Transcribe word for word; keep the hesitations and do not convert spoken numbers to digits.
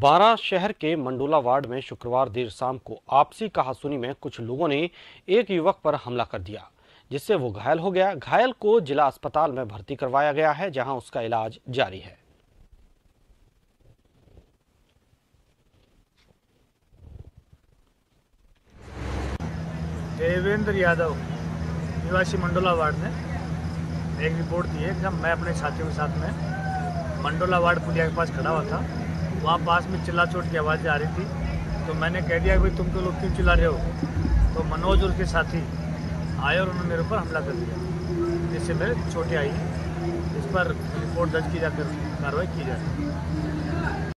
बारा शहर के मंडोला वार्ड में शुक्रवार देर शाम को आपसी कहासुनी में कुछ लोगों ने एक युवक पर हमला कर दिया, जिससे वो घायल हो गया। घायल को जिला अस्पताल में भर्ती करवाया गया है, जहां उसका इलाज जारी है। देवेंद्र यादव निवासी मंडोला वार्ड ने एक रिपोर्ट दी है कि मैं अपने साथियों के साथ में मंडोला वार्ड पुलिया के पास खड़ा हुआ था। वहाँ पास में चिल्ला चोट की आवाज़ आ रही थी, तो मैंने कह दिया कि तुम तो लोग क्यों चिल्ला रहे हो। तो मनोज और उसके साथी आए और उन्होंने मेरे ऊपर हमला कर दिया, जिससे मेरे चोटें आई। इस पर रिपोर्ट दर्ज की जाकर कार्रवाई की जा रही है।